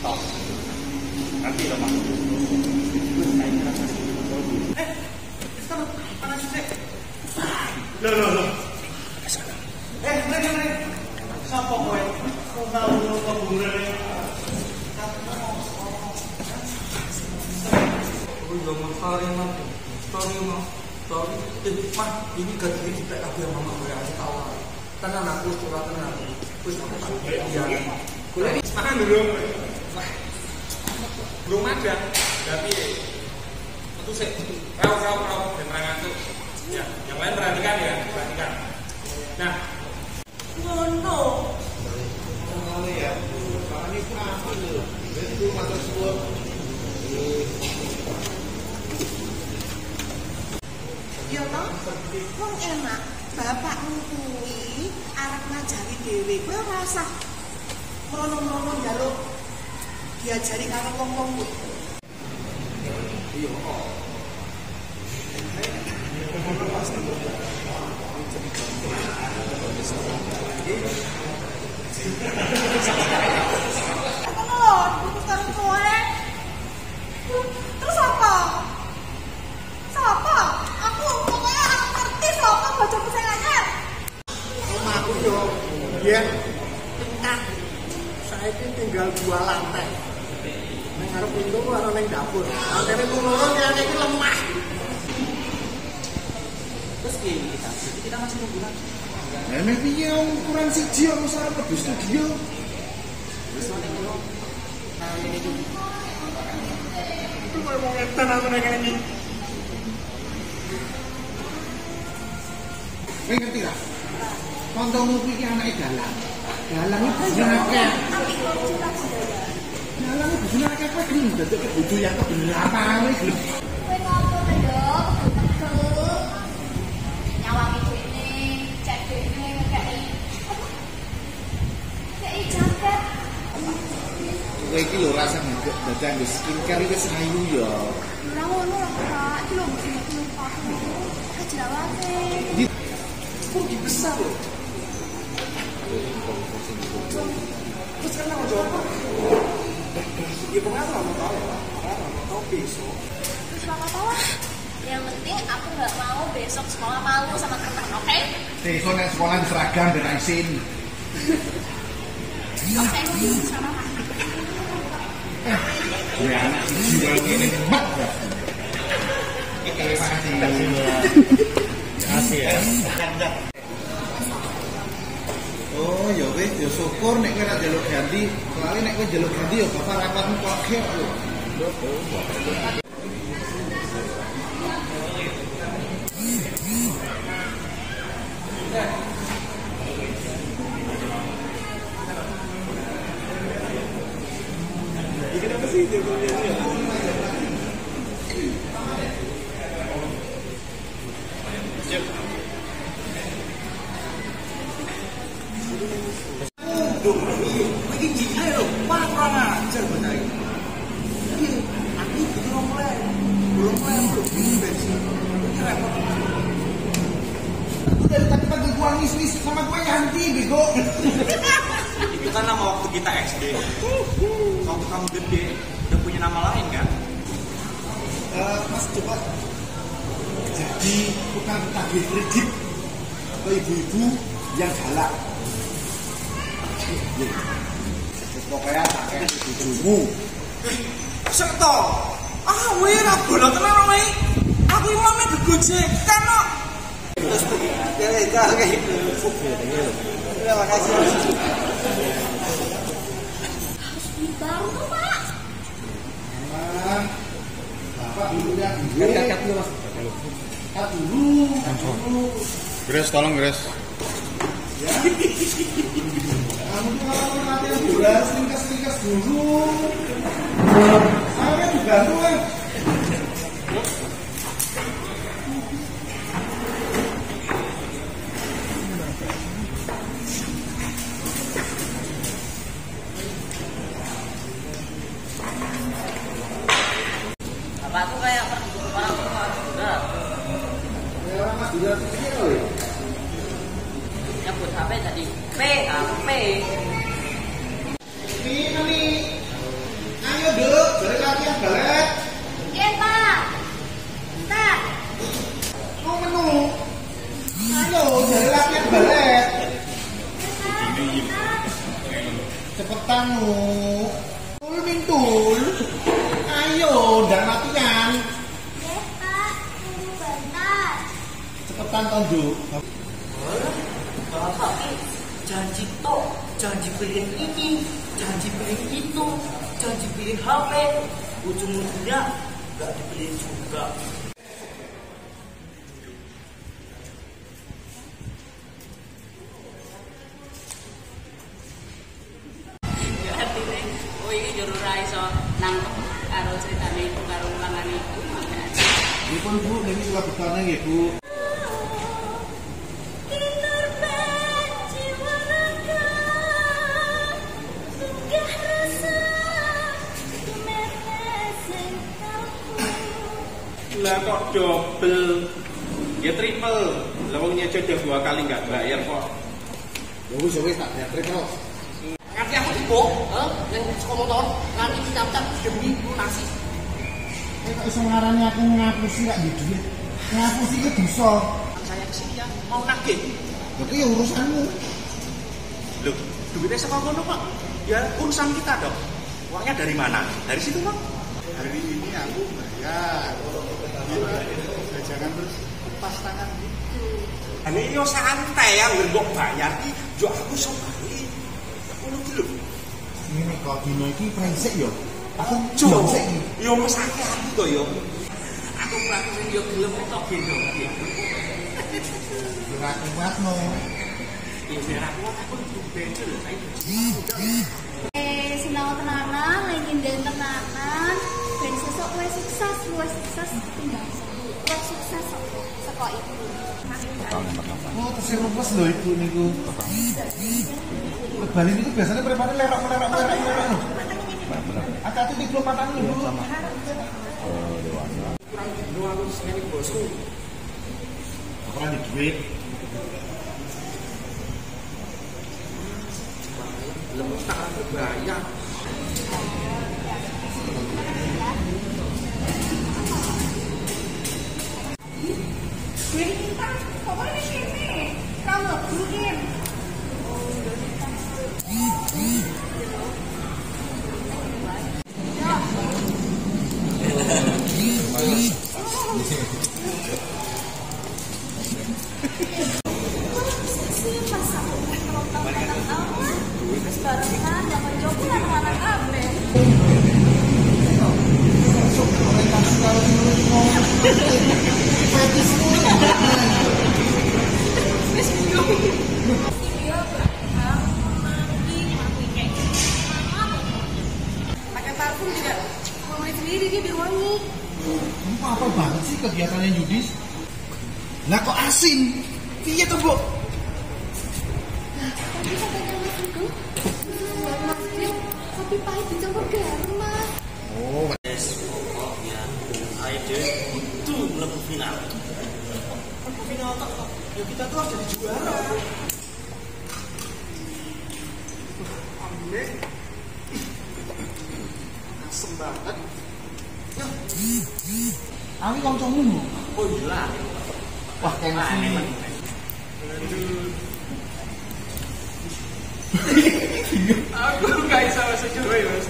Stop. Nanti udah masuk. Sekarang panas deh. Loh. Mereka. Siapa gue? Kau tahu lupa bulan ya? Gue udah mahal ya, Mak. Sorry. Mak, ini gaji kita aku yang mama gue kasih tahu. Tenang aku, surat tenang. Terus aku tahu. Iya. Makan dulu. Belum ada, tapi itu sih. Kau yang merangkan tuh. Ya, yang lain perhatikan. Nah, no. Kali ya, kali itu apa tuh? Itu mata suap. Yo toh, wong enak. Bapakmu kuwi arep ngajari dhewe. Kowe ora usah merono-merono njaluk diajari karo wong-wong kuwi. Yo. Terus Siapa? Aku pokoknya aku ngerti siapa baca pesaingnya. Sama aku yo. Iya. Entah. Saya itu tinggal 2 lantai. Nang ngarep pintu karo nang dapur. Antene loro kene iki lemah. Terus kita masih nunggu lagi. Nek piye ukuran siji aku sarep ke studio. Wis meneng lho. Nah iki. Kuwi wong etan aku nek ngene. Kowe ngerti ra? Kancamu iki anake dalang. Dalang iki jenenge. Dalang iki jenenge apa iki? Dadi kebutuhan kok bener apa iki lho. Kowe ngopo to, Dok? Tegel. Nyawangi duwene, cek duwene ngekeki. Kei jaket. Kowe iki lho rasa nggak dadak skincare wis ayu ya. Ora ngono lho, Pak. Iki lho iki Pak. Kejawate. Kurgi besar loh. Terus kan aku jawab apa? Ya pokoknya aku mau tahu ya. Aku mau tahu besok. Terus apa tahu? Yang penting aku nggak mau besok sekolah malu sama kertas, oke? Besok naik sekolah seragam dan isin. Oke, sama Pak. Gue anak jual ini banget. Terima kasih. Oh ya wis yo syukur nek kowe ra njaluk ganti, soalé nek kowe njaluk ganti yo bapak rapatmu kok lho. Iki kenapa sih P, duduk, jari kaki yang galak. Iya Pak. Ustaz. Kau menu. Ayo, jari kaki yang galak. Cepetan nu. Tul mintul. Ayo, dan latihan. Iya Pak, tunggu bentar. Cepetan tunjuk. Janji tok, janji piring ini, janji piring itu, janji piring HP, ujung-ujungnya nggak dibeliin juga. Artinya, oh ini juru raiso nangkep karo ceritanya ibu karo ulangan ibu. Ini pun bu, ini suka bertanya ya bu. Lah kok double ya triple lah wongnya jodoh dua kali nggak bayar kok ya wis tak bayar triple nanti aku tipu yang sekomotor nanti dicap-cap demi lunasi kok bisa ngarani aku ngapusi gak di duit ngapusi itu dosa saya kesini ya mau nagih tapi ya urusanmu loh duitnya sekomotor Pak ya urusan kita dong uangnya dari mana? Dari situ Pak hari ini aku bayar ya jangan terus lepas tangan gitu ini yo santai yang ngergok bayar ini juga aku sobari aku lagi lho ini kok dino ini prinsip yo aku prinsip yo masaknya aku tuh yo aku praktisin yo gelap itu gino berat kuat no ya berat kuat aku untuk bencur lho sinau tenanan lagi tenanan dan sesok gue sukses tinggal gue sukses soko ibu oh terus yang lupus loh ibu ini gue lebarin itu biasanya preparasi lerok agak-agak di belum matang dulu kurang gitu aku disini bosku kurang di duit lemus tak ada banyak jadi kita pokoknya di sini kalau mungkin apa banget sih kegiatannya Yudis? Lah kok asin? Iya tuh bu. Tapi katanya mas itu maksudnya kopi pahit dicampur garam mas. Oh, pokoknya ide itu melebur final. Final tak kok? Ya kita tuh harus jadi juara. Ambil, asem banget. Aku kongcongmu. Oh iya. Wah, kena sih. Aku gak bisa sejuru ya, Mas.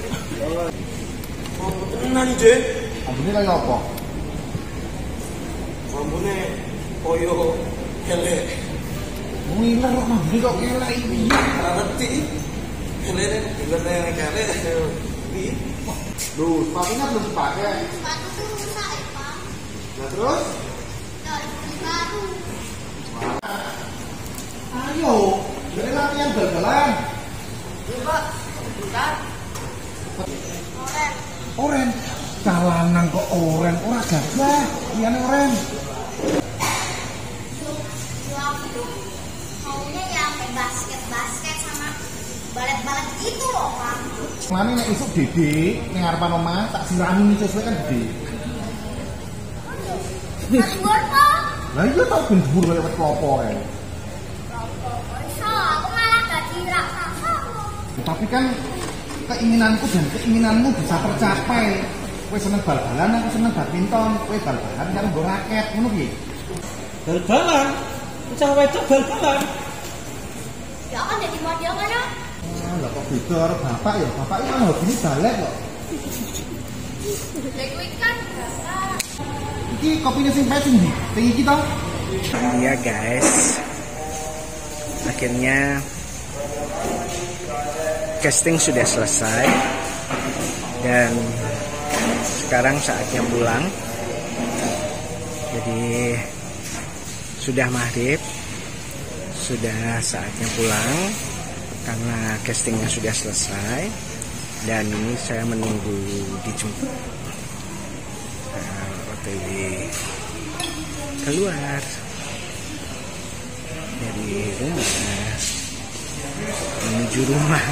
Oh, tenan, Dek. Ambune kaya apa? Ambune koyo kelek. Wih, lha ambune kok kelek iki. Ora ngerti. Kelek, kelek, kelek. Wih. Duh, sepatunya belum dipakai. Sepatu tuh rusak ya, Pak. Nah, terus? Nah, beli baru. Ayo, jadi latihan bal-balan. Iya, Pak. Bentar. Oren. Oren? Jalanan kok oren. Orang gagah. Iya, oren. Duh. Maunya yang basket-basket sama balet-balet gitu loh, Pak. Mami nek isuk dede ning ngarepan omah tak sirami sesuai kan gede. Nggur po. Lah iya tak gendur kaya wit klopo kae. Klopo. Aku malah gak dirak sama. Tapi kan keinginanku dan keinginanmu bisa tercapai. Kowe seneng bal-balan, aku seneng badminton. Kowe bal-balan karo nggo raket, ngono piye? Bal-balan. Cah wedok bal-balan. Ya kan dadi model ngono. Lah kok beda karo bapak ya? Bapak iki kan hobine balek kok. Lek kuwi kan bapak. Iki kopine sing pacing iki. Sing iki to? Iya, guys. Akhirnya casting sudah selesai dan sekarang saatnya pulang. Jadi sudah maghrib, sudah saatnya pulang karena castingnya sudah selesai dan ini saya menunggu dijemput. OTW keluar dari rumah menuju rumah.